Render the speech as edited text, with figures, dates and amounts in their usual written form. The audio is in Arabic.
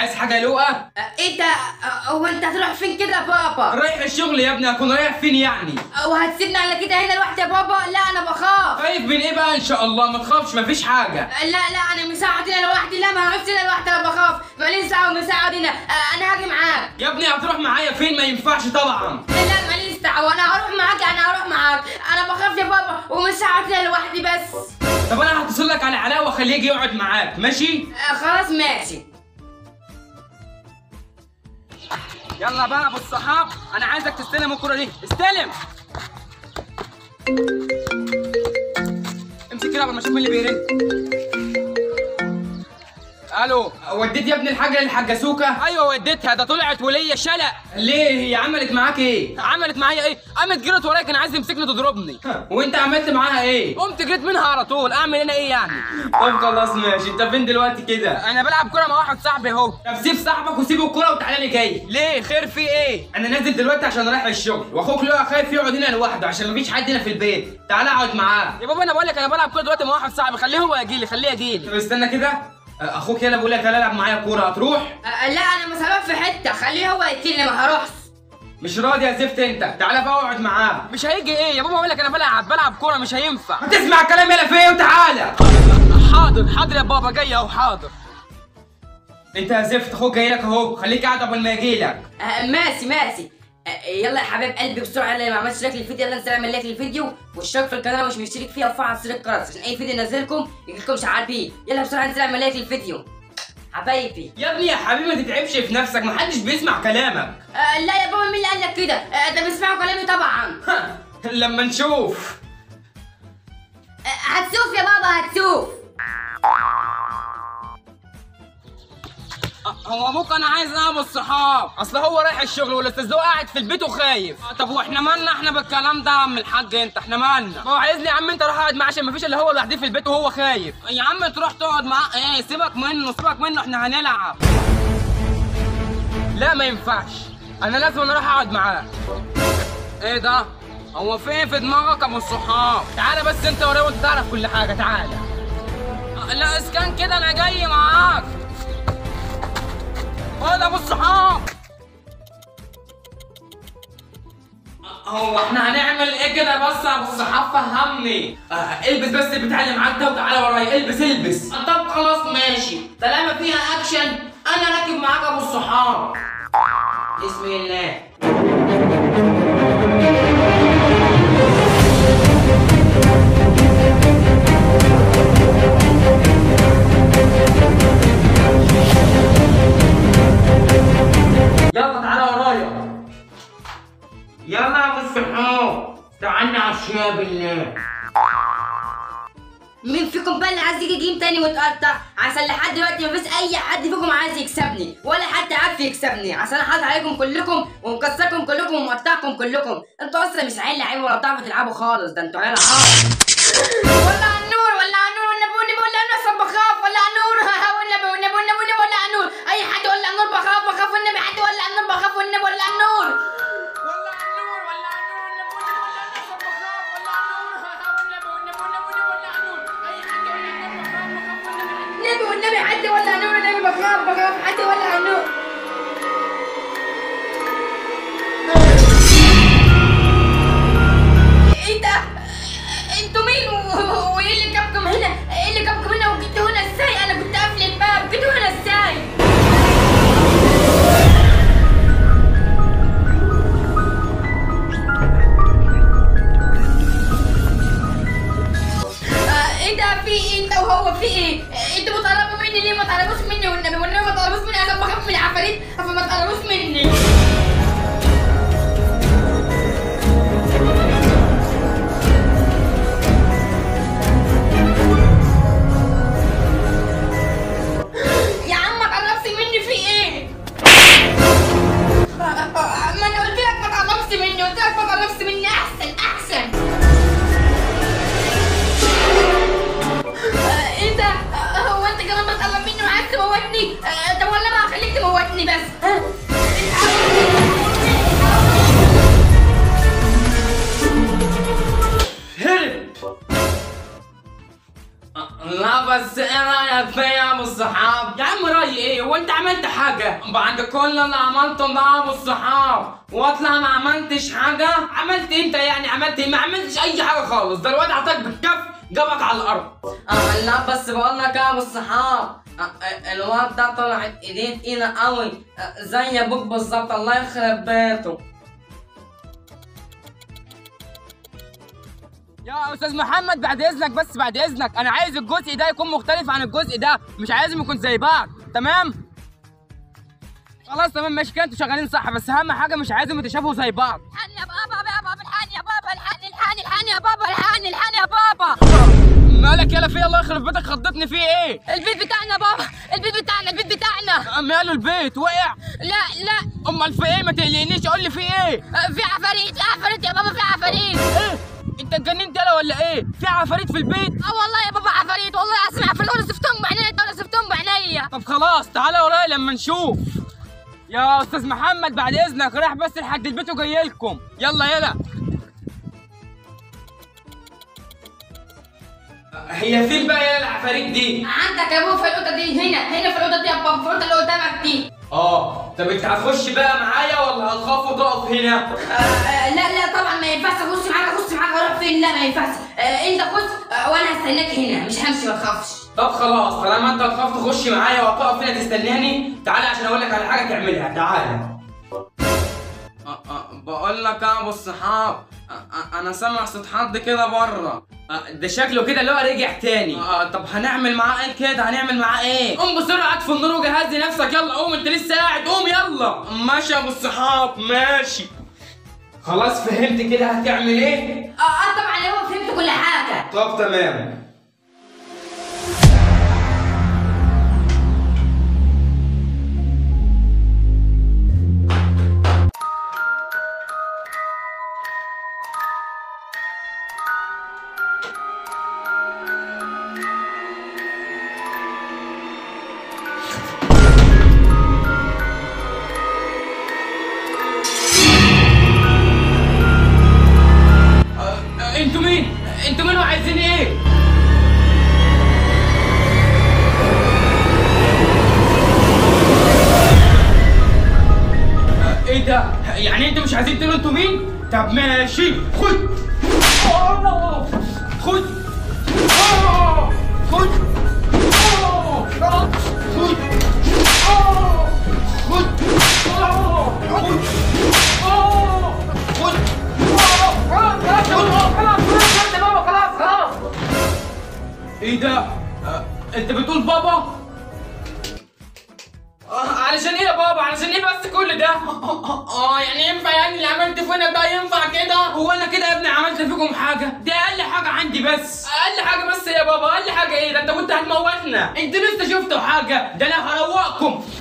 عايز حاجه يا لؤه؟ ايه ده؟ هو انت هتروح فين كده يا بابا؟ رايح الشغل يا ابني. هكون رايح فين يعني؟ وهتسيبني على كده هنا لوحدي يا بابا؟ لا انا بخاف. خايف من ايه بقى؟ ان شاء الله ما تخافش، مفيش حاجه. لا انا مساعد هنا لوحدي. لا ما هعرفش هنا لوحدي، انا بخاف. معلش ساعه ومساعد هنا. انا هاجي معاك يا ابني. هتروح معايا فين؟ ما ينفعش طبعا. لا معلش ساعه، انا هروح معاك، انا بخاف يا بابا ومساعد هنا لوحدي بس. طب انا هتصل لك على علاء واخليه يجي يقعد معاك، ماشي؟ خلاص ماشي. يلا بقى ابو الصحاب، انا عايزك تستلم الكرة دي، استلم. امسك كده قبل ما اشوف مين اللي بيرن. الو، وديت يا ابن الحاجة للحاجة سوكة؟ ايوه وديتها، ده طلعت ولية شلق. ليه؟ هي عملت معاك ايه؟ عملت معايا ايه؟ قامت جرت ورايا، كان عايز تمسكني تضربني. وانت عملت معاها ايه؟ قمت جريت منها على طول، اعمل انا ايه يعني؟ طب خلاص ماشي، انت فين دلوقتي كده؟ انا بلعب كرة مع واحد صاحبي اهو. طب سيب صاحبك وسيب الكرة وتعالى لي جاي. ليه؟ خير في ايه؟ انا نازل دلوقتي عشان رايح الشغل، واخوك لؤي خايف يقعد هنا لوحده عشان مفيش حد هنا في البيت، تعالى اقعد معاه. يا بابا انا بقول لك انا بلعب كرة دلوقتي مع واحد صاحبي، خليه هو يجيلي، خليه يجيلي. طب استنى كده، اخوك يلا بقول لك تعالى العب معايا كوره، هتروح؟ لا انا مش هروح في حته، خليه هو يقتلني، ما هروحش. مش راضي يا زفت انت، تعالى بقى اقعد معاه. مش هيجي ايه يا بابا؟ بقول لك انا بلعب كوره، مش هينفع. هتسمع الكلام يلا فيه وتعالى. حاضر حاضر يا بابا، جاي اهو. حاضر. انت يا زفت اخوك جاي لك اهو، خليك قاعد قبل ما يجي لك. ماشي ماشي. يلا يا حبايب قلبي بسرعه، يلا اللي ما عملش لايك للفيديو يلا نسلم لايك للفيديو، واشترك في القناه مش مشترك فيها، وفعل زر الجرس عشان اي فيديو ننزلكم يجيلكم اشعار بيه. يلا بسرعه نسلم لايك للفيديو حبايبي. يا ابني يا حبيبي ما تتعبش في نفسك، ما حدش بيسمع كلامك. لا يا بابا، مين اللي قال لك كده؟ ده بيسمعوا كلامي طبعا. لما نشوف. هتشوف يا بابا هتشوف. هو ابوك انا عايز اقعد مع الصحاب، اصل هو رايح الشغل والاستاذ ذوقي قاعد في البيت وخايف. طب واحنا مالنا احنا بالكلام ده يا عم الحاج؟ انت احنا مالنا؟ هو عايزني يا عم انت روح اقعد معاه عشان مفيش الا هو لوحده في البيت وهو خايف. يا عم تروح تقعد معاه ايه؟ سيبك منه سيبك منه، احنا هنلعب. لا ما ينفعش، انا لازم اروح اقعد معاه. ايه ده؟ هو فين في دماغك يا ابو الصحاب؟ تعالى بس انت ورايا وانت تعرف كل حاجه، تعالى. لا اسكان كده، انا جاي معاك. هلا ابو الصحاب، هو احنا هنعمل ايه كده بس يا ابو الصحاب؟ فهمني. البس بس البتاع اللي معاك ده وتعالى ورايا، البس. طب خلاص ماشي، طالما فيها اكشن انا راكب معاك يا ابو الصحاب. بسم الله. يلا تعالى ورايا. يلا يا ابو الصحاب تعالى عشان بالله. مين فيكم بقى اللي عايز يجي جيم تاني وتقطع؟ عشان لحد دلوقتي مفيش اي حد فيكم عايز يكسبني ولا حد عارف يكسبني، عشان حاطط عليكم كلكم ومكسركم كلكم ومقطعكم كلكم. انتوا اصلا مش عيال لعيبه ولا بتعرفوا تلعبوا خالص، ده انتوا عيال عار. والله على النور، والله على النور، والنبي والنبي والله انا اصلا بخاف. والله على النور، والنبي والنبي والنبي والله على النور. اي حد يقول لي على النور بخاف، والنبي حد يقول لي على النور بخاف، والنبي والله على النور. والنبي حد ولا نور، والنبي بخاف حد ولا نور. ايه ده؟ انتوا مين؟ وايه اللي جابكم هنا؟ ايه اللي جابكم هنا وجيتوا هنا ازاي؟ انا كنت قافل الباب، جيتوا هنا ازاي؟ ايه ده؟ في ايه انت وهو في ايه؟ انتوا بتقربوا مني ليه؟ ما تقربوش مني والنبي، ما تقربوش مني عشان بخاف من العفاريت، فما تقربوش مني. يا عم ما تقربش مني في ايه؟ ما انا قلت لك ما تقربش مني، قلت لك ما تقربش مني احسن احسن. ايه ده؟ هو انت كمان بتقرب مني وعايز تموتني؟ طب ولا ما هخليك تموتني بس. هرب. لا بس ايه رايك فيا يا ابو الصحاب؟ يا عم رايي ايه؟ هو انت عملت حاجه؟ بعد كل اللي عملته ده يا ابو الصحاب واطلع ما عملتش حاجه؟ عملت انت يعني عملت ايه؟ ما عملتش اي حاجه خالص، ده الواد عطاك بالكف جابك على الارض. لا بس بقول لك يا ابو الصحاب الواد ده طلعت ايديه تقيله قوي زي ابوك بالظبط، الله يخرب بيته. يا استاذ محمد بعد اذنك، بس بعد اذنك انا عايز الجزء ده يكون مختلف عن الجزء ده، مش عايزهم يكون زي بعض، تمام؟ خلاص تمام ماشي كده، انتوا شغالين صح، بس اهم حاجه مش عايزهم يتشابهوا زي بعض. الحقني يا بابا، الحقني يا بابا، الحقني يا بابا، الحقني يا بابا. مالك يالا فيه؟ الله يخرب بيتك، خضتني فيه ايه؟ البيت بتاعنا بابا، البيت بتاعنا. ماله البيت وقع؟ لا لا. امال في ايه؟ ما تقلقنيش، قول لي في ايه؟ في عفاريت، في عفاريت يا بابا، في عفاريت. ايه؟ انت اتجننت يالا ولا ايه؟ في عفاريت في البيت؟ والله يا بابا عفاريت، والله العظيم عفاريت، وانا شفتهم بعينيا، طب خلاص تعالى ورايا لما نشوف. يا استاذ محمد بعد اذنك رايح بس لحد البيت وجاي لكم، يلا يلا. هي فين بقى يا العفاريت دي؟ عندك يا بابا في الاوضه دي، هنا في الاوضه دي يا بابا، في الاوضه اللي قدامك دي. طب انت هتخش بقى معايا ولا هتخاف وتقف هنا؟ لا طبعا ما ينفعش اخش معاك، اروح فين؟ لا ما ينفعش. انت خش وانا هستناك هنا، مش همشي ما تخافش. طب خلاص طالما انت هتخاف تخش معايا وهتقف هنا تستناني، تعالى عشان اقول لك على حاجه تعملها، تعالى. بقول لك يا ابو الصحاب انا سامع صوت حد كده بره، ده شكله كده اللي هو رجع تاني. طب هنعمل معاه ايه كده؟ هنعمل معاه ايه؟ قوم بسرعه اطفي النور وجهز لي نفسك، يلا قوم انت لسه قاعد، قوم يلا. ماشي يا ابو الصحاب ماشي. خلاص فهمت كده هتعمل ايه؟ طبعا يا بابا فهمت كل حاجه. طب تمام. انتوا مين وعايزين ايه؟ ايه ده؟ يعني انتوا مش عايزين تقولوا انتوا مين؟ طب ماشي خد خد خد ايه ده؟ انت بتقول بابا؟ علشان ايه يا بابا؟ علشان ايه بس كل ده؟ يعني ينفع يعني اللي عملت فينا ده؟ ينفع كده؟ هو انا كده يا ابني عملت فيكم حاجه؟ ده اقل حاجه عندي بس، اقل حاجه بس يا بابا، اقل حاجه ايه؟ ده انت كنت هتموتنا، انت لسه شفتوا حاجه؟ ده انا هروقكم.